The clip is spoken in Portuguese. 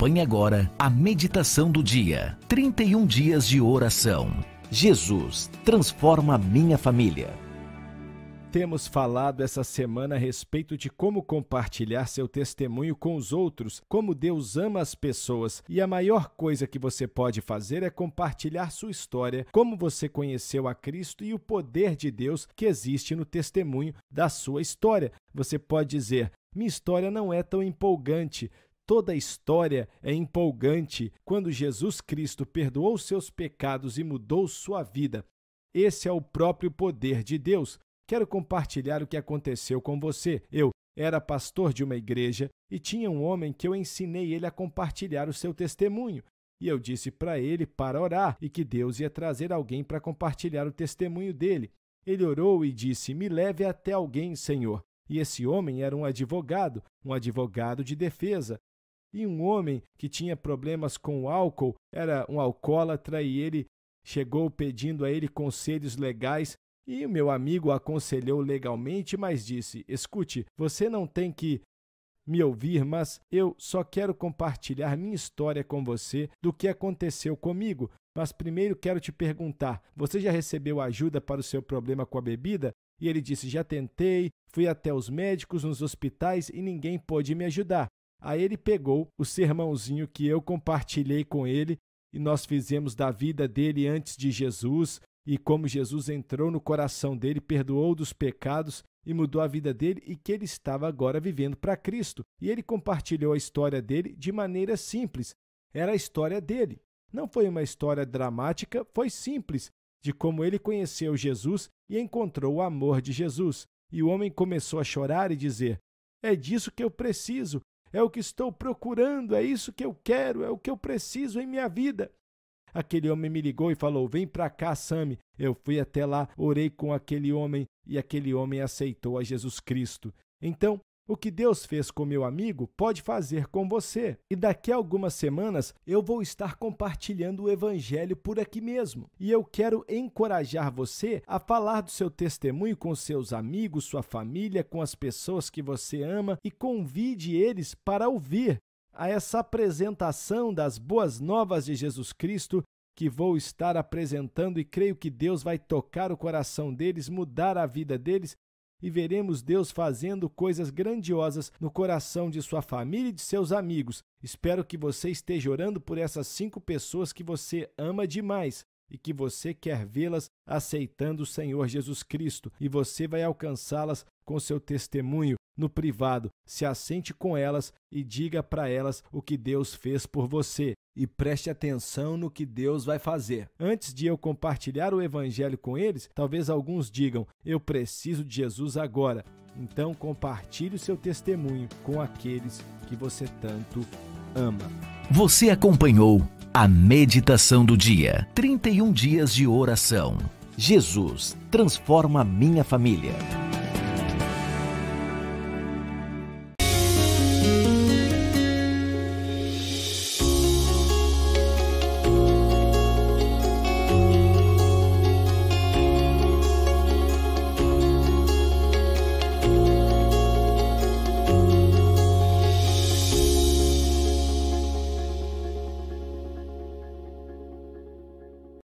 Acompanhe agora a meditação do dia. 31 dias de oração. Jesus transforma a minha família. Temos falado essa semana a respeito de como compartilhar seu testemunho com os outros, como Deus ama as pessoas, e a maior coisa que você pode fazer é compartilhar sua história, como você conheceu a Cristo e o poder de Deus que existe no testemunho da sua história. Você pode dizer: minha história não é tão empolgante. Toda a história é empolgante quando Jesus Cristo perdoou seus pecados e mudou sua vida. Esse é o próprio poder de Deus. Quero compartilhar o que aconteceu com você. Eu era pastor de uma igreja e tinha um homem que eu ensinei ele a compartilhar o seu testemunho. E eu disse para ele para orar e que Deus ia trazer alguém para compartilhar o testemunho dele. Ele orou e disse: me leve até alguém, Senhor. E esse homem era um advogado de defesa. E um homem que tinha problemas com o álcool, era um alcoólatra, e ele chegou pedindo a ele conselhos legais. E o meu amigo o aconselhou legalmente, mas disse: escute, você não tem que me ouvir, mas eu só quero compartilhar minha história com você do que aconteceu comigo. Mas primeiro quero te perguntar, você já recebeu ajuda para o seu problema com a bebida? E ele disse: já tentei, fui até os médicos, nos hospitais e ninguém pôde me ajudar. Aí ele pegou o sermãozinho que eu compartilhei com ele e nós fizemos da vida dele antes de Jesus, e como Jesus entrou no coração dele, perdoou dos pecados e mudou a vida dele, e que ele estava agora vivendo para Cristo. E ele compartilhou a história dele de maneira simples. Era a história dele. Não foi uma história dramática, foi simples, de como ele conheceu Jesus e encontrou o amor de Jesus. E o homem começou a chorar e dizer: é disso que eu preciso, é o que estou procurando, é isso que eu quero, é o que eu preciso em minha vida. Aquele homem me ligou e falou: vem para cá, Sami. Eu fui até lá, orei com aquele homem e aquele homem aceitou a Jesus Cristo. Então, o que Deus fez com meu amigo pode fazer com você. E daqui a algumas semanas eu vou estar compartilhando o Evangelho por aqui mesmo. E eu quero encorajar você a falar do seu testemunho com seus amigos, sua família, com as pessoas que você ama, e convide eles para ouvir a essa apresentação das boas novas de Jesus Cristo que vou estar apresentando, e creio que Deus vai tocar o coração deles, mudar a vida deles, e veremos Deus fazendo coisas grandiosas no coração de sua família e de seus amigos. Espero que você esteja orando por essas 5 pessoas que você ama demais e que você quer vê-las aceitando o Senhor Jesus Cristo, e você vai alcançá-las com seu testemunho no privado. Se assente com elas e diga para elas o que Deus fez por você. E preste atenção no que Deus vai fazer. Antes de eu compartilhar o Evangelho com eles, talvez alguns digam: eu preciso de Jesus agora. Então compartilhe o seu testemunho com aqueles que você tanto ama. Você acompanhou a meditação do dia. 31 dias de oração. Jesus transforma a minha família.